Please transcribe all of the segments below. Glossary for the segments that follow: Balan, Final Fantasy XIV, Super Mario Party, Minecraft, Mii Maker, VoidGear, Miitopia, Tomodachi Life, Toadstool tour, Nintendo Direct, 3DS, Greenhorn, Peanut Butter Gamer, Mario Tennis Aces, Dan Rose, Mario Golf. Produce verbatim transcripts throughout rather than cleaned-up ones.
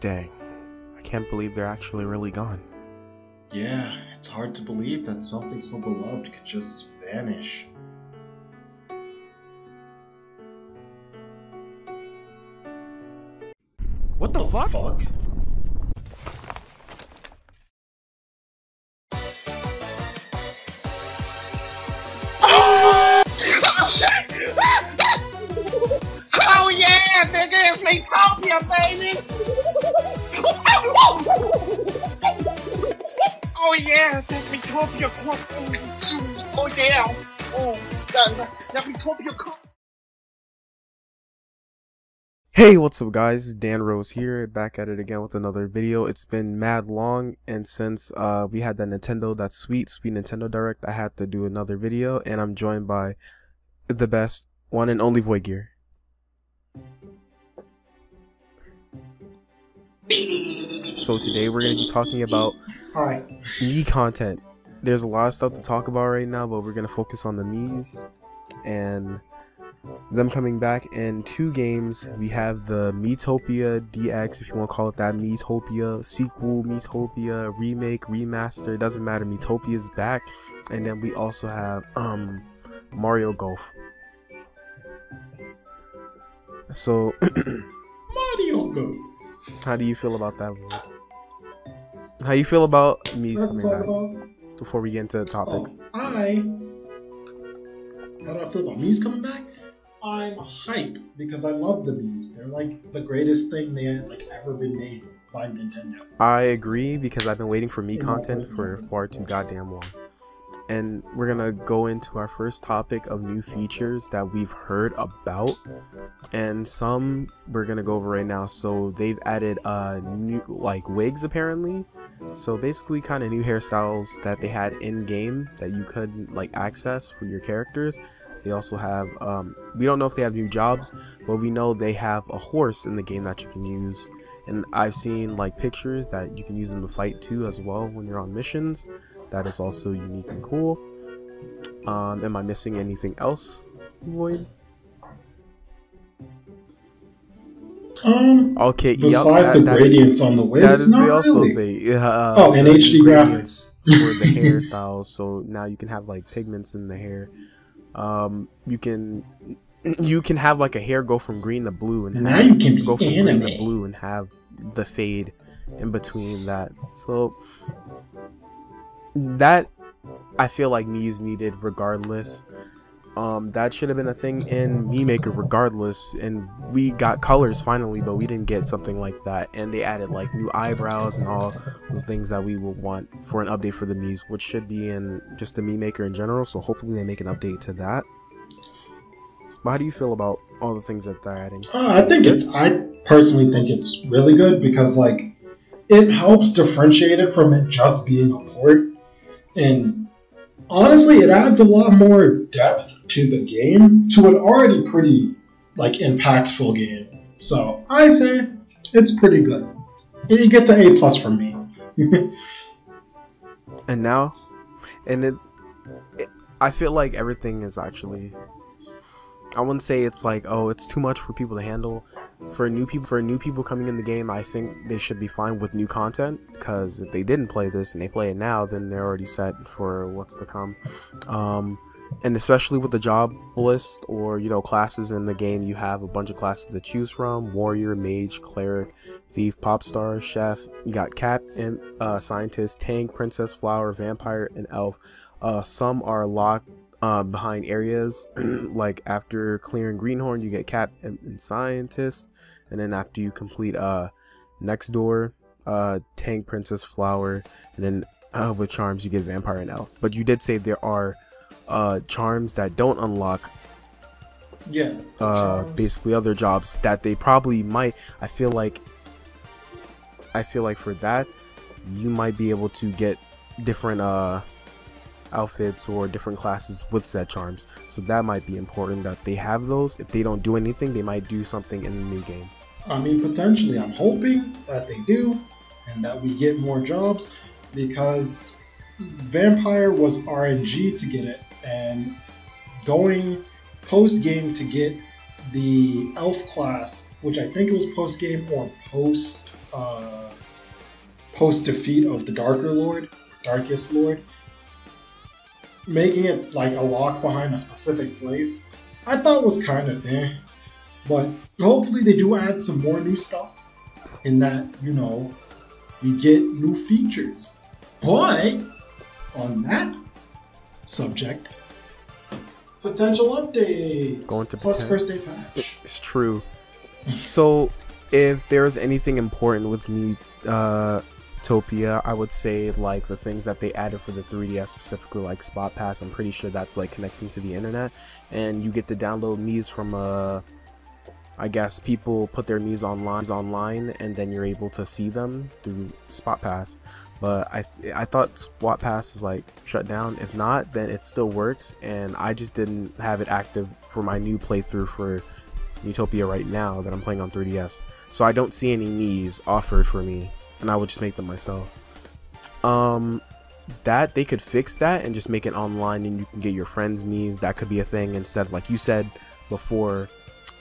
Dang. I can't believe they're actually really gone. Yeah, it's hard to believe that something so beloved could just vanish. What, what the, the fuck? fuck? Oh, oh shit! Oh yeah, nigga, it's Miitopia, baby! Oh yeah, that Miitopia club. Oh yeah, oh that, that Miitopia club. Hey, what's up guys, Dan Rose here, back at it again with another video. It's been mad long, and since uh, we had that Nintendo, that sweet, sweet Nintendo Direct, I had to do another video, and I'm joined by the best, one and only VoidGear. So today we're going to be talking about Mii content. There's a lot of stuff to talk about right now, but we're going to focus on the Miis and them coming back in two games. We have the Miitopia D X, if you want to call it that, Miitopia sequel, Miitopia remake, remaster, doesn't matter, Miitopia's back. And then we also have um Mario Golf. So Mario Golf. How do you feel about that one? How you feel about Miis coming back? About... Before we get into the topics. Oh, I How do I feel about Miis coming back? I'm hype because I love the Miis. They're like the greatest thing they had like ever been made by Nintendo. I agree because I've been waiting for Mii content for far too goddamn long. And we're gonna go into our first topic of new features that we've heard about, and some we're gonna go over right now. So they've added uh new like wigs apparently, so basically kind of new hairstyles that they had in game that you could like access for your characters. They also have um we don't know if they have new jobs, but we know they have a horse in the game that you can use, and I've seen like pictures that you can use them to fight too as well when you're on missions. That is also unique and cool. Um, am I missing anything else, Void? Um, okay, besides yep, that, the that gradients is, on the web, that is not the also really. Big, uh, oh, and H D graphics for the hairstyles. So now you can have like pigments in the hair. Um, you can you can have like a hair go from green to blue, and now have, you can go from anime. green to blue and have the fade in between that. So. That I feel like Miis needed regardless. Um, that should have been a thing in Mii Maker regardless, and we got colors finally, but we didn't get something like that. And they added like new eyebrows and all those things that we would want for an update for the Miis, which should be in just the Mii Maker in general. So hopefully they make an update to that. But how do you feel about all the things that they're adding? Uh, I think it's. I personally think it's really good because like it helps differentiate it from it just being a port. And honestly, it adds a lot more depth to the game, to an already pretty, like, impactful game. So, I say, it's pretty good. You get to A plus from me. And now, and it, it, I feel like everything is actually, I wouldn't say it's like, oh, it's too much for people to handle. For new people, for new people coming in the game, I think they should be fine with new content, because if they didn't play this and they play it now, then they're already set for what's to come. Um, and especially with the job list or, you know, classes in the game, you have a bunch of classes to choose from: warrior, mage, cleric, thief, pop star, chef. You got cap, and uh, scientist, tank, princess, flower, vampire, and elf. Uh, some are locked Uh, behind areas. Like after clearing Greenhorn, you get Cap and, and Scientist, and then after you complete uh next door, uh Tank, Princess, Flower, and then uh, with charms you get Vampire and Elf. But you did say there are uh charms that don't unlock. Yeah. Uh, charms. Basically other jobs that they probably might. I feel like. I feel like for that, you might be able to get different uh. outfits or different classes with said charms, so that might be important that they have those. If they don't do anything, they might do something in the new game. I mean, potentially I'm hoping that they do and that we get more jobs, because Vampire was R N G to get it, and going post game to get the elf class, which I think it was post game or post uh, post defeat of the Darker Lord, Darkest Lord, making it like a lock behind a specific place, I thought was kind of eh. But hopefully they do add some more new stuff in that, you know, we get new features. But on that subject, potential updates going to plus pretend. First day patch. It's true. So if there's anything important with Miitopia, I would say like the things that they added for the three D S, specifically like Spot Pass. I'm pretty sure that's like connecting to the internet, and you get to download Miis from a. I guess people put their Miis online, online, and then you're able to see them through Spot Pass. But I, I thought Spot Pass was like shut down. If not, then it still works. And I just didn't have it active for my new playthrough for Miitopia right now that I'm playing on three D S. So I don't see any Miis offered for me, and I would just make them myself. Um, that they could fix that and just make it online, and you can get your friends' Miis. That could be a thing instead, like you said before.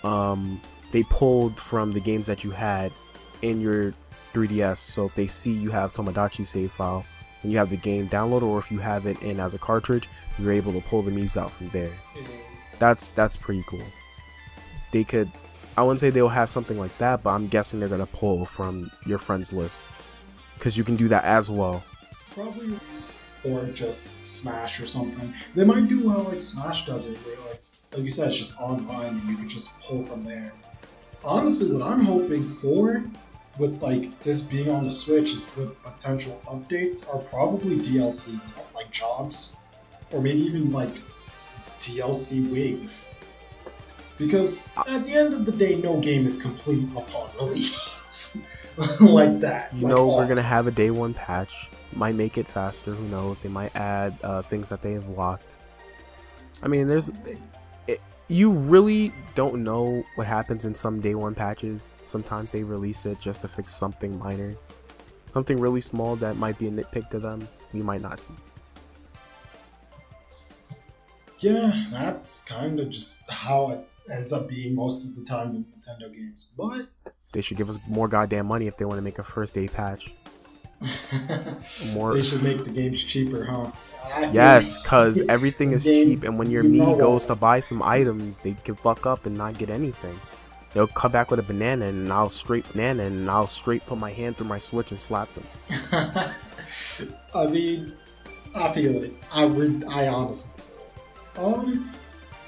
Um, they pulled from the games that you had in your three D S, so if they see you have Tomodachi's save file and you have the game downloaded, or if you have it in as a cartridge, you're able to pull the Miis out from there. That's that's pretty cool. They could, I wouldn't say they'll have something like that, but I'm guessing they're gonna pull from your friends list because you can do that as well. Probably, or just Smash or something. They might do how like Smash does it, where like. Like you said, it's just online and you can just pull from there. Honestly, what I'm hoping for with like this being on the Switch is with potential updates are probably D L C, like jobs, or maybe even like D L C wigs. Because at the end of the day, no game is complete upon release. Like that. You like know, all. We're going to have a day one patch. Might make it faster, who knows. They might add uh, things that they have locked. I mean, there's... You really don't know what happens in some day one patches. Sometimes they release it just to fix something minor, something really small that might be a nitpick to them. You might not see. Yeah, that's kind of just how it ends up being most of the time in Nintendo games. But they should give us more goddamn money if they want to make a first day patch. More. They should make the games cheaper, huh? Yes, because everything is games, cheap, and when your Mii know. goes to buy some items, they can fuck up and not get anything. They'll come back with a banana, and I'll straight banana, and I'll straight put my hand through my Switch and slap them. I mean, I feel it. I would. I honestly. Um,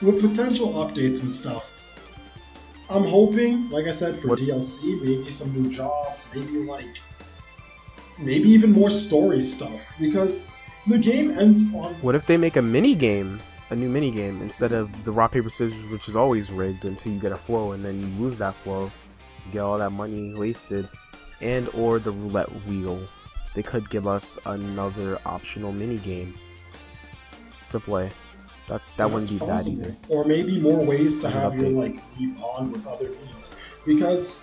with potential updates and stuff, I'm hoping, like I said, for what? D L C, maybe some new jobs, maybe like. Maybe even more story stuff, because the game ends on... What if they make a mini-game, a new mini-game, instead of the rock, paper, scissors, which is always rigged until you get a flow, and then you lose that flow, you get all that money wasted, and or the roulette wheel. They could give us another optional mini-game to play. That, that yeah, wouldn't be bad either. Or maybe more ways to That's have your, like, leap on with other games. Because,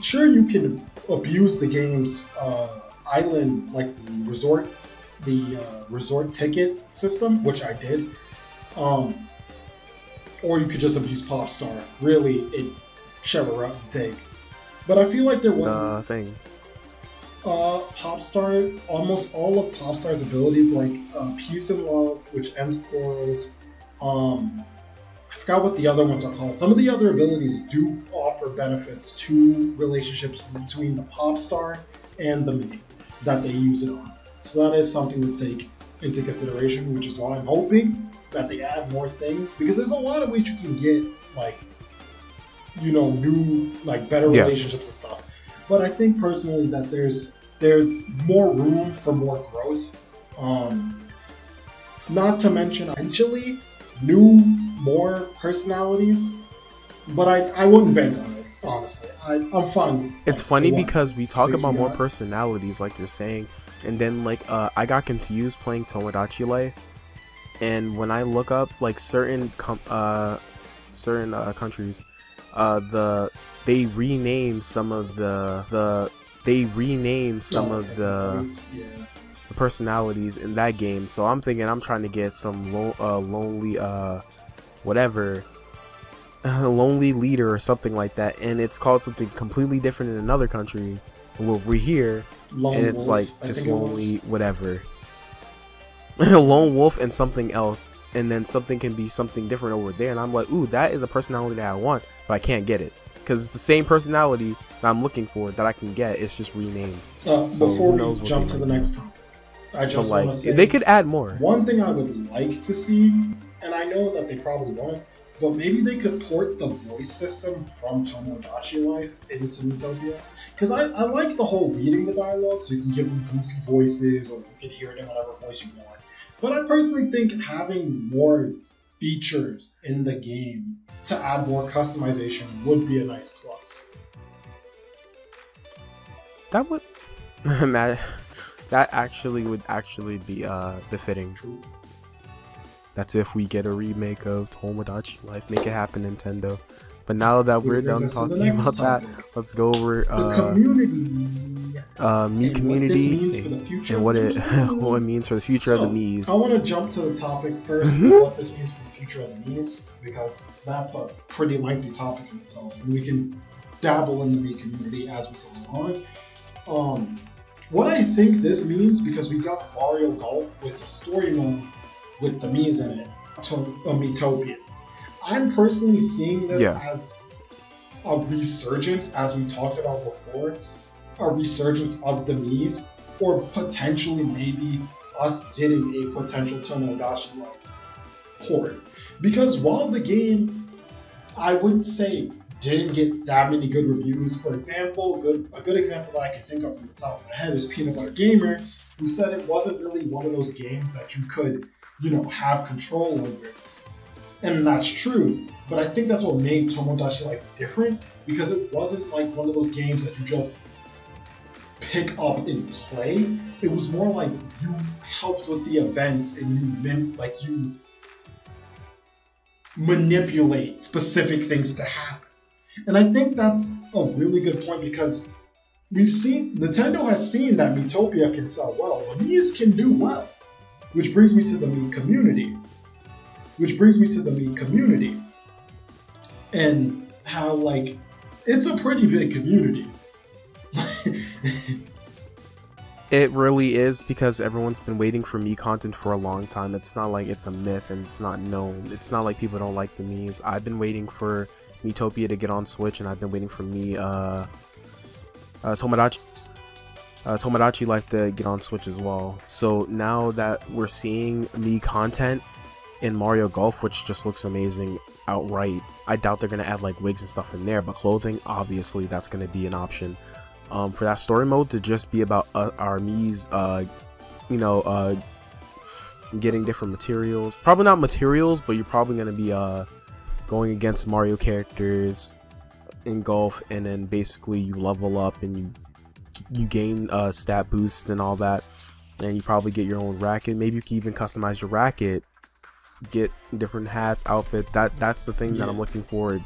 sure, you can abuse the game's, uh... island, like the resort, the uh, resort ticket system, which I did, um, or you could just abuse Popstar. Really, it whichever up and take. But I feel like there was uh, thing. Uh, Popstar, almost all of Popstar's abilities, like uh, Peace and Love, which ends quarrels. Um, I forgot what the other ones are called. Some of the other abilities do offer benefits to relationships between the Popstar and the Mii that they use it on. So that is something to take into consideration, which is why I'm hoping that they add more things, because there's a lot of ways you can get, like, you know, new, like, better yeah. relationships and stuff. But I think personally that there's there's more room for more growth. Um, not to mention potentially new, more personalities. But I, I wouldn't bank on it. Honestly, I, I'm fine. It's funny because we talk about more personalities, like you're saying, and then like uh, I got confused playing Tomodachi Life, and when I look up like certain com uh, certain uh, countries, uh, the they rename some of the the they rename some oh, okay. of the, yeah. the personalities in that game. So I'm thinking I'm trying to get some lo uh, lonely uh, whatever. A lonely leader or something like that, and it's called something completely different in another country, over here, Lone and it's wolf. like just lonely, whatever. Lone wolf and something else, and then something can be something different over there, and I'm like, ooh, that is a personality that I want, but I can't get it because it's the same personality that I'm looking for that I can get. It's just renamed. Uh, so before we jump to the next topic, I just like, want to say they could add more. One thing I would like to see, and I know that they probably won't, but maybe they could port the voice system from Tomodachi Life into Miitopia. Because I, I like the whole reading the dialogue, so you can give them goofy voices, or you can hear it in whatever voice you want. But I personally think having more features in the game to add more customization would be a nice plus. That would... Matt, that actually would actually be uh, befitting. True. That's if we get a remake of Tomodachi Life. Make it happen, Nintendo. But now that we're done talking about that, let's go over uh, uh, Mii community and, and what it what it means for the future of the Miis. I want to jump to the topic first of what this means for the future of the Miis, because that's a pretty lengthy topic in itself, and we can dabble in the Mii community as we go on. Um, what I think this means, because we got Mario Golf with the story mode with the Miis in it, to a Miitopia. I'm personally seeing this yeah. as a resurgence, as we talked about before, a resurgence of the Miis, or potentially maybe us getting a potential Tomodachi Life port. Because while the game, I wouldn't say didn't get that many good reviews, for example, good a good example that I can think of from the top of my head is Peanut Butter Gamer, who said it wasn't really one of those games that you could, you know, have control over. And that's true, but I think that's what made Tomodachi Life different, because it wasn't like one of those games that you just pick up and play. It was more like you helped with the events and you meant like you manipulate specific things to happen. And I think that's a really good point, because we've seen Nintendo has seen that Miitopia can sell well, the Miis can do well, which brings me to the Mii community. Which brings me to the Mii community and how, like, it's a pretty big community. It really is, because everyone's been waiting for Mii content for a long time. It's not like it's a myth and it's not known. It's not like people don't like the Miis. I've been waiting for Miitopia to get on Switch, and I've been waiting for Mii, uh, uh, Tomodachi. Uh, Tomodachi Life to get on Switch as well. So now that we're seeing Mii content in Mario Golf, which just looks amazing outright, I doubt they're gonna add like wigs and stuff in there, but clothing, obviously that's gonna be an option. Um, for that story mode to just be about uh, our Miis, uh, you know, uh, getting different materials. Probably not materials, but you're probably gonna be uh, going against Mario characters in golf, and then basically you level up and you you gain uh, stat boosts and all that, and you probably get your own racket. Maybe you can even customize your racket, get different hats, outfit. That that's the thing yeah. that I'm looking forward.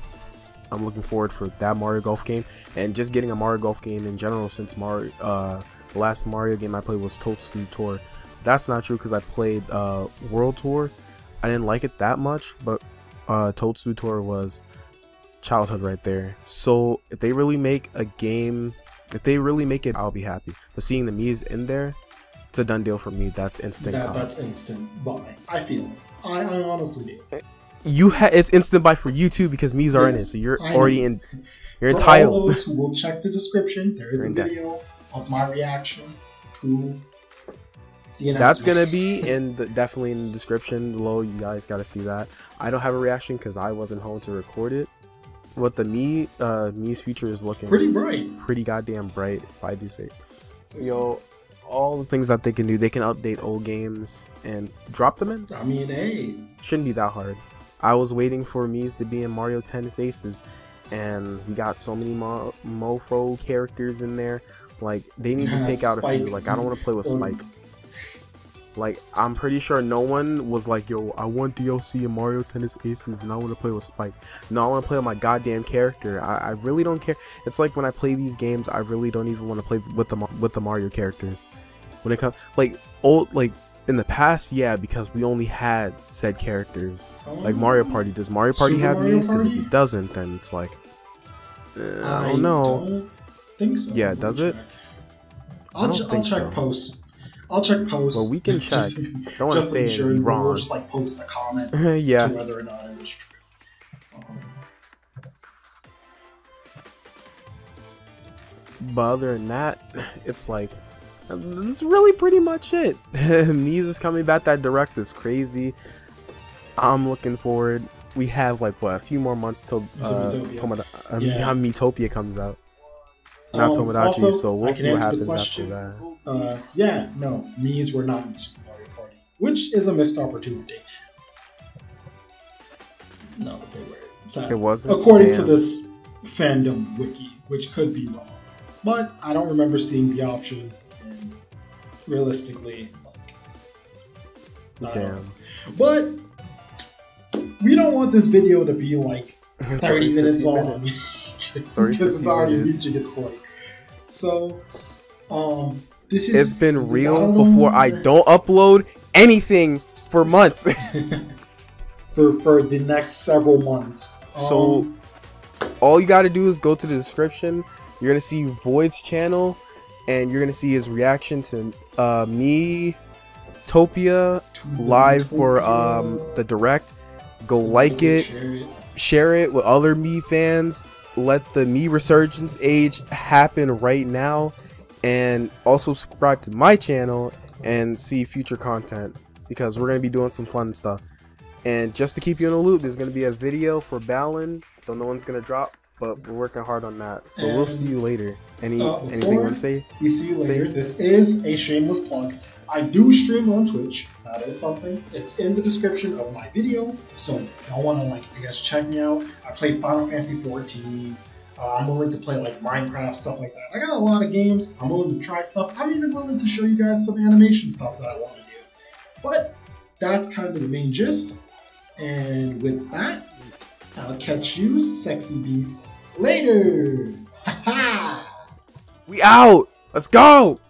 I'm looking forward for that Mario Golf game, and just getting a Mario Golf game in general. Since Mario, uh, the last Mario game I played was Toadstool Tour. That's not true, because I played uh, World Tour. I didn't like it that much, but uh, Toadstool Tour was childhood right there. So if they really make a game, if they really make it, I'll be happy. But seeing the Miis in there, it's a done deal for me. That's instant. Yeah, that's instant buy. I feel it. I, I honestly do. You ha it's instant buy for you too, because Miis are yes, in it, so you're I already in. You're for entitled. All those who will check the description, there is a video depth. of my reaction to the That's gonna be in the definitely in the description below. You guys gotta see that. I don't have a reaction because I wasn't home to record it. What the Mii uh, Mii's future is looking pretty bright, pretty goddamn bright, if I do say. Yo. All the things that they can do, they can update old games and drop them in. I mean, hey, shouldn't be that hard. I was waiting for Miis to be in Mario Tennis Aces, and we got so many mo mofo characters in there. Like, they need yeah, to take out Spike. a few. Like, I don't want to play with Spike. Um, like, I'm pretty sure no one was like, yo, I want D L C in Mario Tennis Aces, and I want to play with Spike. No, I want to play with my goddamn character. I, I really don't care. It's like when I play these games, I really don't even want to play with the with the Mario characters. When it comes, like, old, like, in the past, yeah, because we only had said characters. Oh, like Mario Party. Does Mario Party Super have Miis? Because if it doesn't, then it's like, eh, I, I don't know. Don't think so. Yeah, does it? Check. I'll, j I'll check so. posts. I'll check posts. Well, we can check. Just, don't want to say sure it wrong. We'll just like post a comment yeah. to whether or not it was true. Um, but other than that, it's like, that's really pretty much it. Mii's is coming back. That Direct is crazy. I'm looking forward. We have like what a few more months till uh, Tomodachi uh, yeah. Miitopia comes out. Not um, Tomodachi, also, so we'll see what happens after that. Uh, yeah, no, Mii's were not in Super Mario Party, which is a missed opportunity. No, they were. Sad. It wasn't. According Damn. to this fandom wiki, which could be wrong, but I don't remember seeing the option. And realistically, like, not Damn. Wrong. But we don't want this video to be like thirty minutes long. Sorry, because it's already reaching its point. So, um, this is. It's been real before I don't upload anything for months. for for the next several months. So, um, all you gotta do is go to the description. You're gonna see Void's channel, and you're gonna see his reaction to uh, Miitopia live for um the Direct. Go like it, share it with other Mii fans. Let the Mii resurgence age happen right now, and also subscribe to my channel and see future content, because we're going to be doing some fun stuff. And just to keep you in the loop, there's going to be a video for Balan. Don't know when's going to drop, but we're working hard on that. So and, we'll see you later. Any uh, anything you want to say? We see you later. Say? This is a shameless plug. I do stream on Twitch. That is something. It's in the description of my video, so if y'all want to, like, I guess, check me out. I play Final Fantasy fourteen. Uh, I'm willing to play, like, Minecraft, stuff like that. I got a lot of games. I'm willing to try stuff. I'm even willing to show you guys some animation stuff that I want to do. But that's kind of the main gist. And with that, I'll catch you sexy beasts later. Ha ha! We out! Let's go!